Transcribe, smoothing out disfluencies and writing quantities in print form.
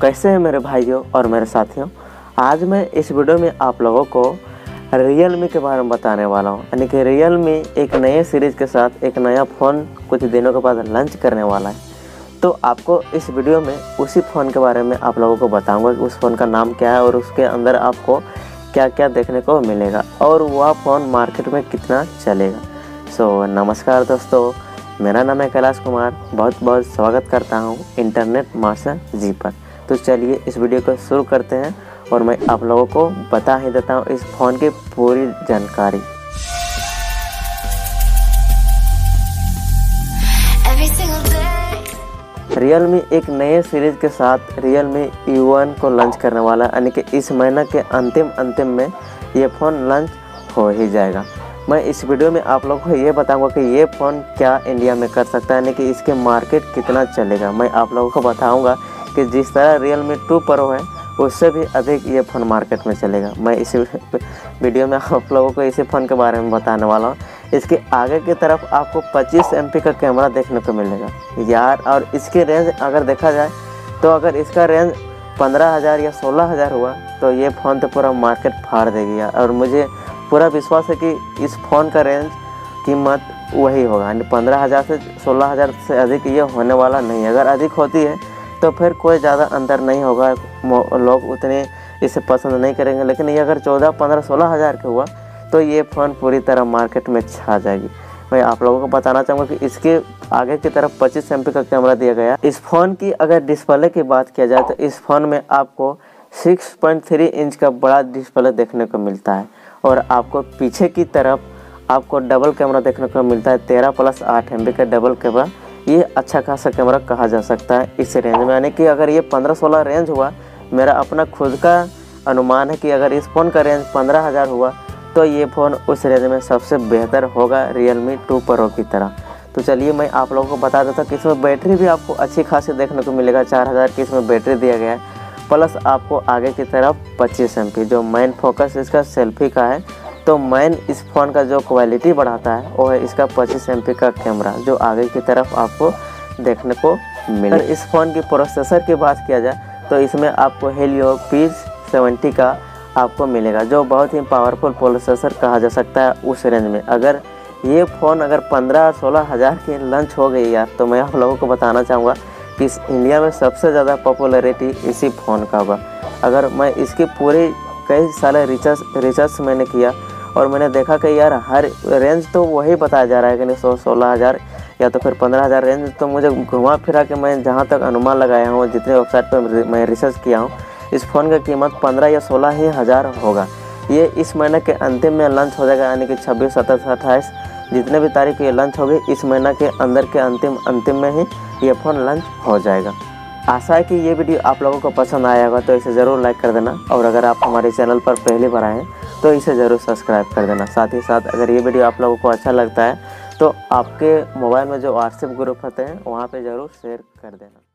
कैसे हैं मेरे भाइयों और मेरे साथियों, आज मैं इस वीडियो में आप लोगों को Realme के बारे में बताने वाला हूं। यानी कि Realme एक नए सीरीज़ के साथ एक नया फ़ोन कुछ दिनों के बाद लॉन्च करने वाला है। तो आपको इस वीडियो में उसी फ़ोन के बारे में आप लोगों को बताऊंगा कि उस फ़ोन का नाम क्या है और उसके अंदर आपको क्या क्या देखने को मिलेगा और वह फ़ोन मार्केट में कितना चलेगा। सो नमस्कार दोस्तों, मेरा नाम है कैलाश कुमार, बहुत बहुत स्वागत करता हूँ इंटरनेट मास्टरजी पर। तो चलिए इस वीडियो को शुरू करते हैं और मैं आप लोगों को बता ही देता हूँ इस फ़ोन की पूरी जानकारी। Realme एक नए सीरीज़ के साथ Realme U1 को लॉन्च करने वाला है, यानी कि इस महीना के अंतिम में ये फ़ोन लॉन्च हो ही जाएगा। मैं इस वीडियो में आप लोगों को ये बताऊंगा कि ये फ़ोन क्या इंडिया में कर सकता है, यानी कि इसके मार्केट कितना चलेगा। मैं आप लोगों को बताऊंगा कि जिस तरह Realme 2 Pro है उससे भी अधिक ये फ़ोन मार्केट में चलेगा। मैं इसी वीडियो में आप लोगों को इसी फ़ोन के बारे में बताने वाला हूँ। इसके आगे की तरफ आपको 25 MP का कैमरा देखने को मिलेगा यार, और इसकी रेंज अगर देखा जाए तो अगर इसका रेंज 15,000 या 16,000 हुआ तो ये फ़ोन तो पूरा मार्केट फाड़ देगी यार। और मुझे पूरा विश्वास है कि इस फ़ोन का रेंज कीमत वही होगा, यानी 15,000 से 16,000 से अधिक ये होने वाला नहीं है। अगर अधिक होती है तो फिर कोई ज़्यादा अंतर नहीं होगा, लोग उतने इसे पसंद नहीं करेंगे। लेकिन ये अगर 14, 15, 16,000 का हुआ तो ये फ़ोन पूरी तरह मार्केट में छा जाएगी। मैं आप लोगों को बताना चाहूँगा कि इसके आगे की तरफ 25 MP का कैमरा दिया गया। इस फ़ोन की अगर डिस्प्ले की बात किया जाए तो इस फ़ोन में आपको 6.3 इंच का बड़ा डिस्प्ले देखने को मिलता है और आपको पीछे की तरफ आपको डबल कैमरा देखने को मिलता है। 13+8 MB का डबल कैमरा, ये अच्छा खासा कैमरा कहा जा सकता है इस रेंज में। यानी कि अगर ये 15-16 रेंज हुआ, मेरा अपना खुद का अनुमान है कि अगर इस फ़ोन का रेंज 15,000 हुआ तो ये फ़ोन उस रेंज में सबसे बेहतर होगा Realme 2 Pro की तरह। तो चलिए मैं आप लोगों को बता देता हूँ कि इसमें बैटरी भी आपको अच्छी खासी देखने को मिलेगा। 4000 की इसमें बैटरी दिया गया है, प्लस आपको आगे की तरफ 25 MP। जो मेन फोकस इसका सेल्फी का है, तो मेन इस फ़ोन का जो क्वालिटी बढ़ाता है वो है इसका 25 MP का कैमरा, जो आगे की तरफ आपको देखने को मिले। इस फ़ोन की प्रोसेसर की बात किया जाए तो इसमें आपको Helio P70 का आपको मिलेगा, जो बहुत ही पावरफुल प्रोसेसर कहा जा सकता है उस रेंज में। अगर ये फ़ोन अगर 15-16,000 की लॉन्च हो गई यार, तो मैं आप लोगों को बताना चाहूँगा कि इस इंडिया में सबसे ज़्यादा पॉपुलैरिटी इसी फ़ोन का हुआ। अगर मैं इसकी पूरे कई सारे रिसर्च मैंने किया और मैंने देखा कि यार हर रेंज तो वही बताया जा रहा है कि नहीं, 16,000 या तो फिर 15,000 रेंज। तो मुझे घुमा फिरा के मैं जहाँ तक अनुमान लगाया हूँ, जितने वेबसाइट पर मैं रिसर्च किया हूँ, इस फ़ोन का कीमत 15 या 16,000 होगा। ये इस महीने के अंतिम में लॉन्च हो जाएगा, यानी कि 26, 27, 28 जितने भी तारीख ये लॉन्च होगी, इस महीना के अंदर के अंतिम में ही ये फ़ोन लॉन्च हो जाएगा। आशा है कि ये वीडियो आप लोगों को पसंद आया होगा, तो इसे ज़रूर लाइक कर देना। और अगर आप हमारे चैनल पर पहली बार आएँ तो इसे ज़रूर सब्सक्राइब कर देना। साथ ही साथ अगर ये वीडियो आप लोगों को अच्छा लगता है तो आपके मोबाइल में जो WhatsApp ग्रुप होते हैं वहाँ पर ज़रूर शेयर कर देना।